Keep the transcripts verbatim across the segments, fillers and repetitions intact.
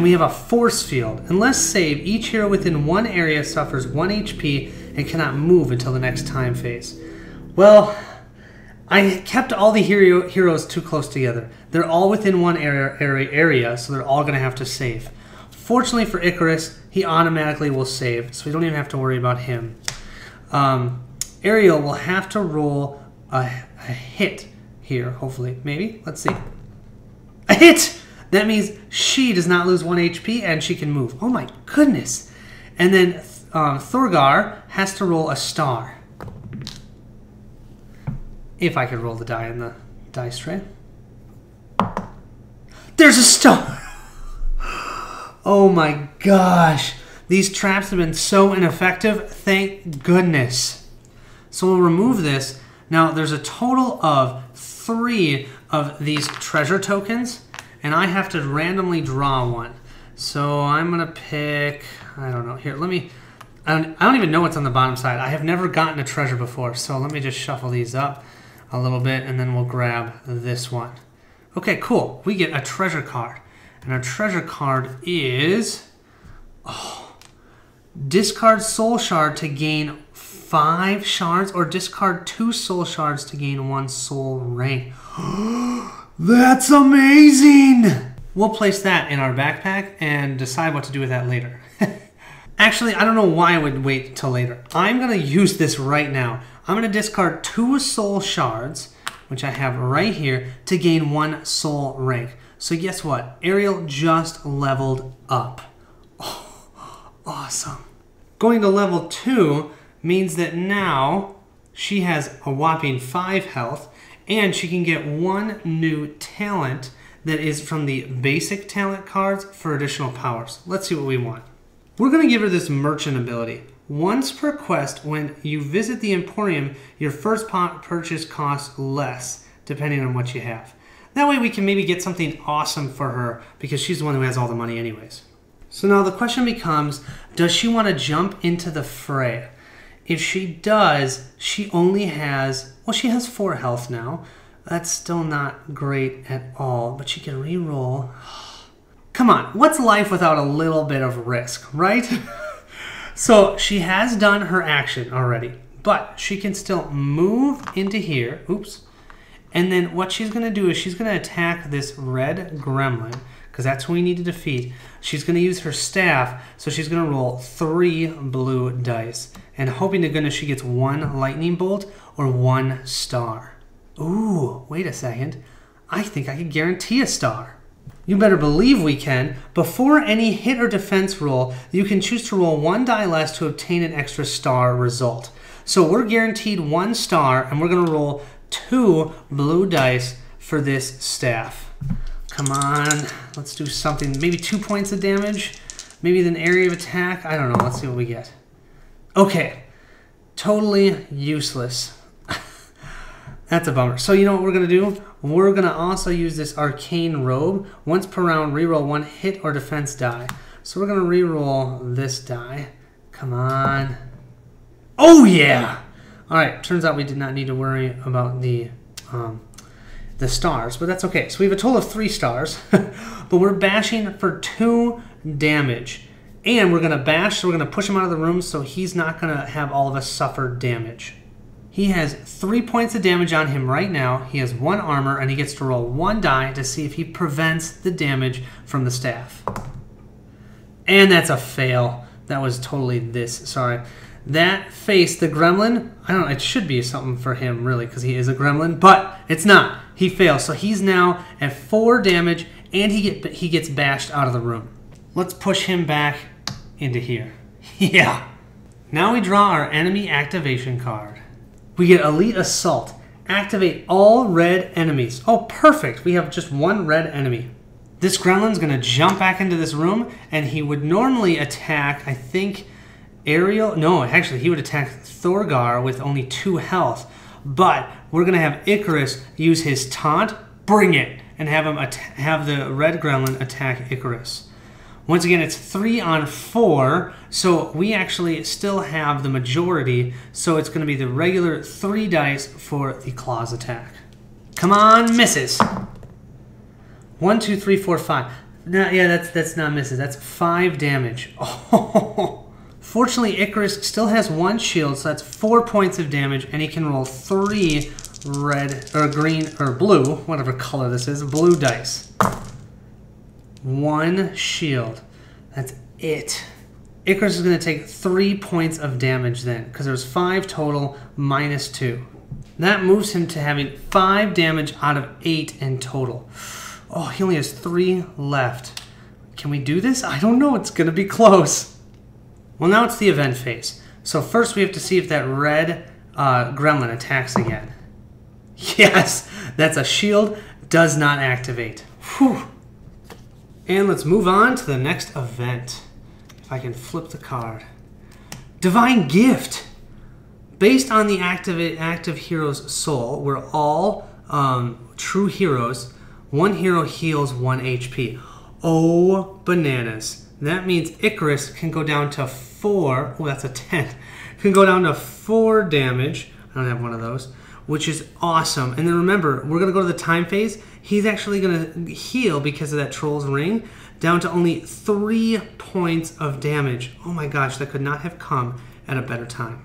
and we have a force field. Unless saved, each hero within one area suffers one H P and cannot move until the next time phase. Well, I kept all the hero heroes too close together. They're all within one area, area, area so they're all going to have to save. Fortunately for Icarus, he automatically will save, so we don't even have to worry about him. Um, Ariel will have to roll a, a hit here, hopefully. Maybe? Let's see. A hit! That means she does not lose one H P and she can move. Oh my goodness. And then um, Thorgar has to roll a star. If I could roll the die in the dice tray. There's a star! Oh my gosh. These traps have been so ineffective. Thank goodness. So we'll remove this. Now there's a total of three of these treasure tokens. And I have to randomly draw one. So I'm going to pick, I don't know, here, let me, I don't, I don't even know what's on the bottom side. I have never gotten a treasure before, so let me just shuffle these up a little bit, and then we'll grab this one. Okay, cool. We get a treasure card. And our treasure card is, oh, discard soul shard to gain five shards, or discard two soul shards to gain one soul rank. That's amazing! We'll place that in our backpack and decide what to do with that later. Actually, I don't know why I would wait till later. I'm going to use this right now. I'm going to discard two soul shards, which I have right here, to gain one soul rank. So guess what? Ariel just leveled up. Oh, awesome. Going to level two means that now she has a whopping five health. And she can get one new talent that is from the basic talent cards for additional powers. Let's see what we want. We're going to give her this merchant ability. Once per quest, when you visit the Emporium, your first purchase costs less, depending on what you have. That way we can maybe get something awesome for her, because she's the one who has all the money anyways. So now the question becomes, does she want to jump into the fray? If she does, she only has, well, she has four health now. That's still not great at all, but she can re-roll. Come on, what's life without a little bit of risk, right? So she has done her action already, but she can still move into here. Oops. And then what she's going to do is she's going to attack this red gremlin, because that's who we need to defeat. She's going to use her staff, so she's going to roll three blue dice. And hoping to goodness she gets one lightning bolt or one star. Ooh, wait a second. I think I can guarantee a star. You better believe we can. Before any hit or defense roll, you can choose to roll one die less to obtain an extra star result. So we're guaranteed one star, and we're going to roll two blue dice for this staff. Come on, let's do something. Maybe two points of damage, maybe an area of attack. I don't know, let's see what we get. Okay, totally useless. That's a bummer. So you know what we're gonna do? We're gonna also use this arcane robe. Once per round, reroll one hit or defense die. So we're gonna reroll this die. Come on. Oh yeah! All right, turns out we did not need to worry about the um, the stars, but that's okay. So we have a total of three stars, but we're bashing for two damage. And we're going to bash, so we're going to push him out of the room so he's not going to have all of us suffer damage. He has three points of damage on him right now. He has one armor, and he gets to roll one die to see if he prevents the damage from the staff. And that's a fail. That was totally this. Sorry. That face, the gremlin, I don't know, it should be something for him, really, because he is a gremlin, but it's not. He fails, so he's now at four damage, and he get, he gets bashed out of the room. Let's push him back into here. Yeah. Now we draw our enemy activation card. We get Elite Assault. Activate all red enemies. Oh, perfect. We have just one red enemy. This gremlin's going to jump back into this room, and he would normally attack, I think, Ariel. No, actually, he would attack Thorgar with only two health. But we're going to have Icarus use his taunt, bring it, and have him have the red gremlin attack Icarus. Once again, it's three on four, so we actually still have the majority, so it's going to be the regular three dice for the claws attack. Come on, misses. One, two, three, four, five. No, yeah, that's that's not misses. That's five damage. Oh. Fortunately, Icarus still has one shield, so that's four points of damage, and he can roll three red or green or blue, whatever color this is, blue dice. One shield. That's it. Icarus is going to take three points of damage then, because there's five total minus two. That moves him to having five damage out of eight in total. Oh, he only has three left. Can we do this? I don't know. It's going to be close. Well, now it's the event phase. So first we have to see if that red uh, gremlin attacks again. Yes, that's a shield. Does not activate. Whew. And let's move on to the next event. If I can flip the card. Divine Gift. Based on the active, active hero's soul, we're all um, true heroes. One hero heals one H P. Oh, bananas. That means Icarus can go down to four. Oh, that's a ten. Can go down to four damage. I don't have one of those, which is awesome. And then remember, we're going to go to the time phase. He's actually going to heal because of that troll's ring down to only three points of damage. Oh my gosh, that could not have come at a better time.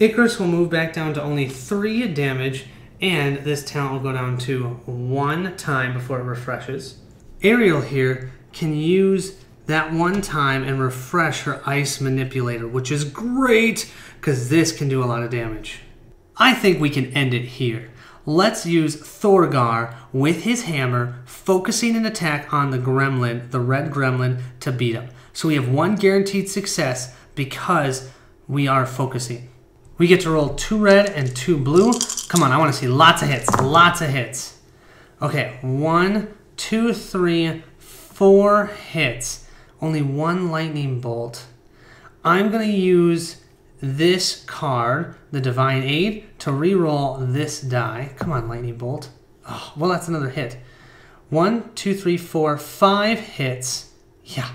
Icarus will move back down to only three damage, and this talent will go down to one time before it refreshes. Ariel here can use that one time and refresh her ice manipulator, which is great because this can do a lot of damage. I think we can end it here. Let's use Thorgar with his hammer, focusing an attack on the gremlin, the red gremlin, to beat him. So we have one guaranteed success because we are focusing. We get to roll two red and two blue. Come on, I want to see lots of hits, lots of hits. Okay, one, two, three, four hits. Only one lightning bolt. I'm going to use this card, the Divine Aid, to re-roll this die. Come on, lightning bolt. Oh, well, that's another hit. One, two, three, four, five hits. Yeah,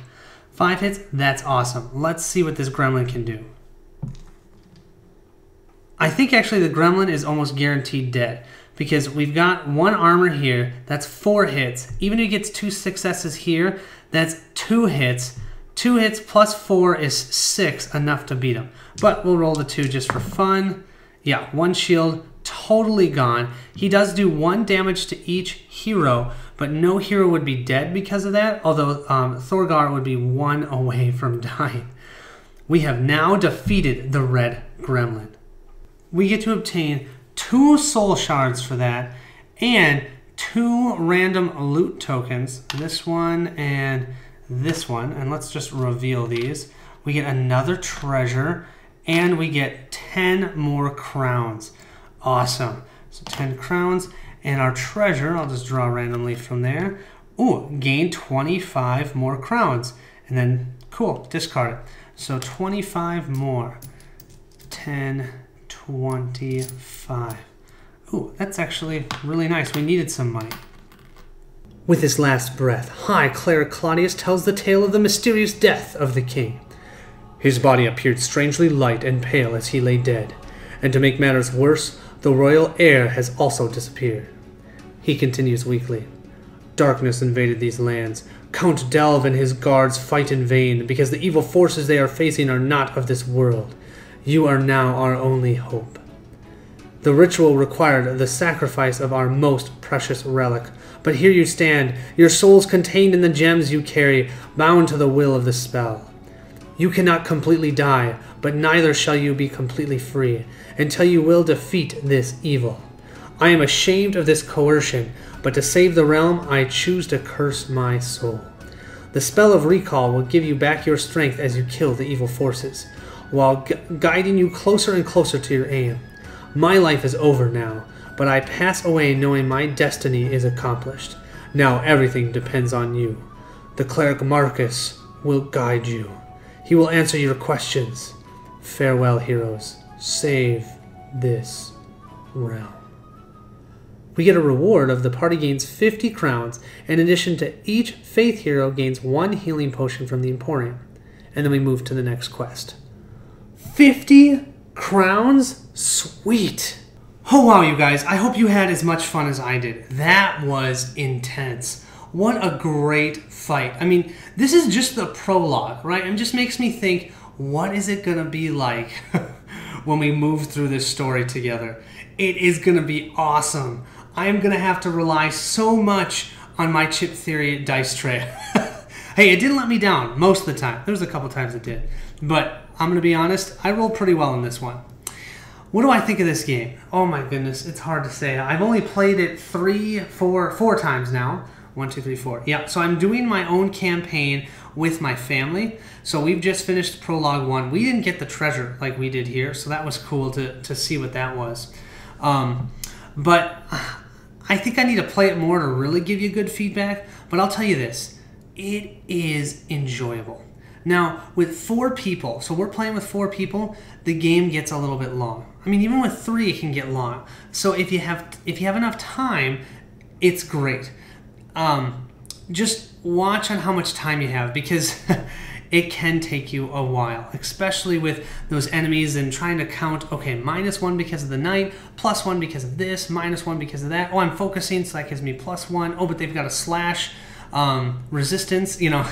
five hits. That's awesome. Let's see what this gremlin can do. I think actually the gremlin is almost guaranteed dead because we've got one armor here. That's four hits. Even if he gets two successes here, that's two hits. Two hits plus four is six, enough to beat him. But we'll roll the two just for fun. Yeah, one shield, totally gone. He does do one damage to each hero, but no hero would be dead because of that, although um, Thorgar would be one away from dying. We have now defeated the red gremlin. We get to obtain two soul shards for that and two random loot tokens, this one and this one, and let's just reveal these. We get another treasure, and we get ten more crowns. Awesome. So ten crowns, and our treasure, I'll just draw randomly from there. Ooh, gain twenty-five more crowns, and then, cool, discard it. So twenty-five more, ten, twenty-five. Ooh, that's actually really nice. We needed some money. With his last breath, High Cleric Claudius tells the tale of the mysterious death of the king. His body appeared strangely light and pale as he lay dead, and to make matters worse, the royal heir has also disappeared. He continues weakly. Darkness invaded these lands. Count Delve and his guards fight in vain because the evil forces they are facing are not of this world. You are now our only hope. The ritual required the sacrifice of our most precious relic, but here you stand, your souls contained in the gems you carry, bound to the will of the spell. You cannot completely die, but neither shall you be completely free, until you will defeat this evil. I am ashamed of this coercion, but to save the realm, I choose to curse my soul. The spell of recall will give you back your strength as you kill the evil forces, while gu- guiding you closer and closer to your aim. My life is over now, but I pass away knowing my destiny is accomplished. Now everything depends on you. The cleric Marcus will guide you. He will answer your questions. Farewell, heroes. Save this realm. We get a reward of the party gains fifty crowns, and in addition to each faith hero gains one healing potion from the Emporium. And then we move to the next quest. fifty crowns? Sweet. Oh wow, you guys, I hope you had as much fun as I did. That was intense. What a great fight. I mean, this is just the prologue, right? It just makes me think, what is it going to be like when we move through this story together? It is going to be awesome. I'm going to have to rely so much on my Chip Theory dice tray. Hey, it didn't let me down most of the time. There was a couple times it did. But I'm going to be honest, I rolled pretty well in this one. What do I think of this game? Oh my goodness, it's hard to say. I've only played it three, four, four times now. One, two, three, four. Yep, so I'm doing my own campaign with my family. So we've just finished Prologue one. We didn't get the treasure like we did here, so that was cool to, to see what that was. Um, but I think I need to play it more to really give you good feedback. But I'll tell you this, it is enjoyable. Now, with four people, so we're playing with four people, the game gets a little bit long. I mean, even with three, it can get long. So if you have if you have enough time, it's great. Um, just watch on how much time you have, because it can take you a while, especially with those enemies and trying to count, okay, minus one because of the knight, plus one because of this, minus one because of that. Oh, I'm focusing, so that gives me plus one. Oh, but they've got a slash um, resistance, you know.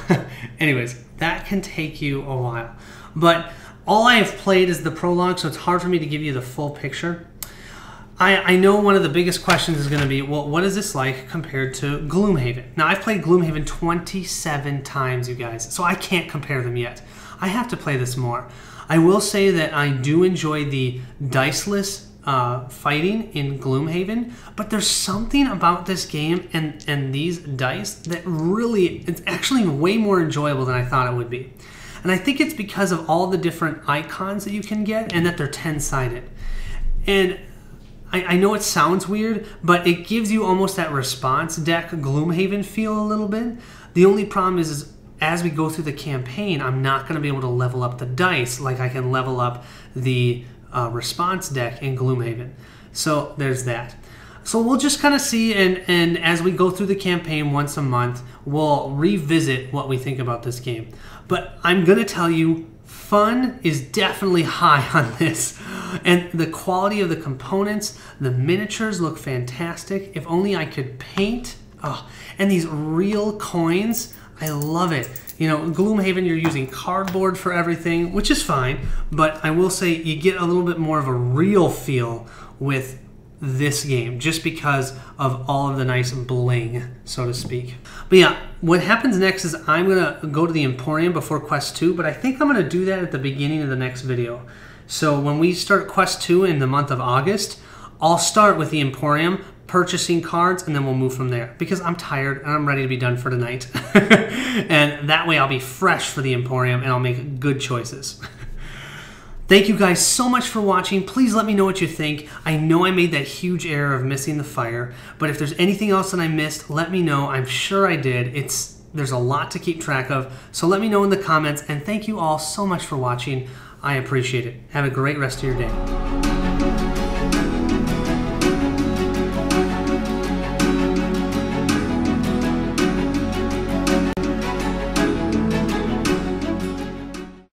Anyways, that can take you a while. But all I have played is the prologue, so it's hard for me to give you the full picture. I, I know one of the biggest questions is going to be, well, what is this like compared to Gloomhaven? Now, I've played Gloomhaven twenty-seven times, you guys, so I can't compare them yet. I have to play this more. I will say that I do enjoy the diceless uh, fighting in Gloomhaven, but there's something about this game and, and these dice that really, it's actually way more enjoyable than I thought it would be. And I think it's because of all the different icons that you can get and that they're ten-sided. And I, I know it sounds weird, but it gives you almost that response deck Gloomhaven feel a little bit. The only problem is, is as we go through the campaign, I'm not going to be able to level up the dice like I can level up the uh, response deck in Gloomhaven. So there's that. So we'll just kind of see, and, and as we go through the campaign once a month, we'll revisit what we think about this game. But I'm going to tell you, fun is definitely high on this. And the quality of the components, the miniatures look fantastic. If only I could paint. Oh, and these real coins, I love it. You know, Gloomhaven, you're using cardboard for everything, which is fine. But I will say you get a little bit more of a real feel with this game, just because of all of the nice bling, so to speak. But yeah, what happens next is I'm gonna go to the Emporium before Quest two, but I think I'm gonna do that at the beginning of the next video. So when we start Quest two in the month of August, I'll start with the Emporium, purchasing cards, and then we'll move from there, because I'm tired and I'm ready to be done for tonight. And that way I'll be fresh for the Emporium and I'll make good choices. Thank you guys so much for watching. Please let me know what you think. I know I made that huge error of missing the fire, but if there's anything else that I missed, let me know. I'm sure I did. It's there's a lot to keep track of, so let me know in the comments, and thank you all so much for watching. I appreciate it. Have a great rest of your day.